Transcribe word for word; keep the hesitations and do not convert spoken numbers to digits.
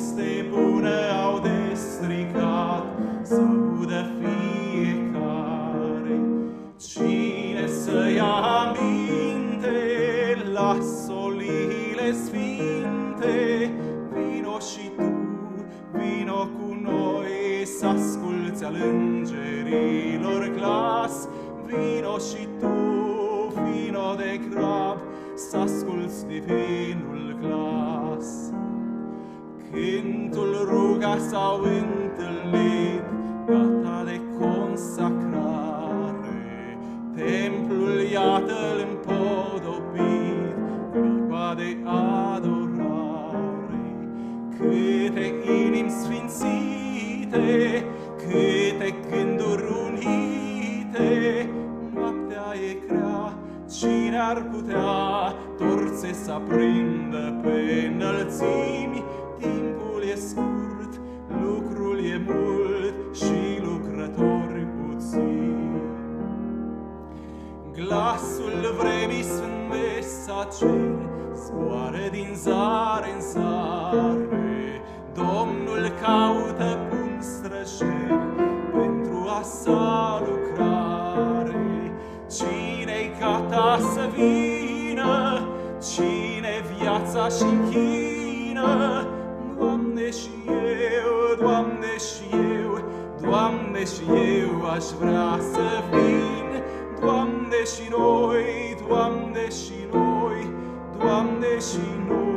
veste bună au destricat, să audă fiecare. Cine să ia aminte la solile sfinte, vino și tu, vino cu noi să asculți al îngerilor glas. Vino și tu, vino de grab să asculți divinul glas. Cântul ruga s-au întâlnit, gata de consacrare. Templul iată-l împodobit, clipa de adorare. Câte inimi sfințite, câte gânduri unite, noaptea e grea, cine ar putea torțe să aprindă pe înălțimi? Timpul e scurt, lucrul e mult și lucrători puțini. Glasul vremii sunt mesageri, zboară din zare în zare. Domnul caută un străjer pentru a sa lucrare. Cine-i gata să vină, cine viața și chină? Doamne și eu, Doamne și eu, Doamne și eu aș vrea să vin. Doamne și noi, Doamne și noi, Doamne și noi.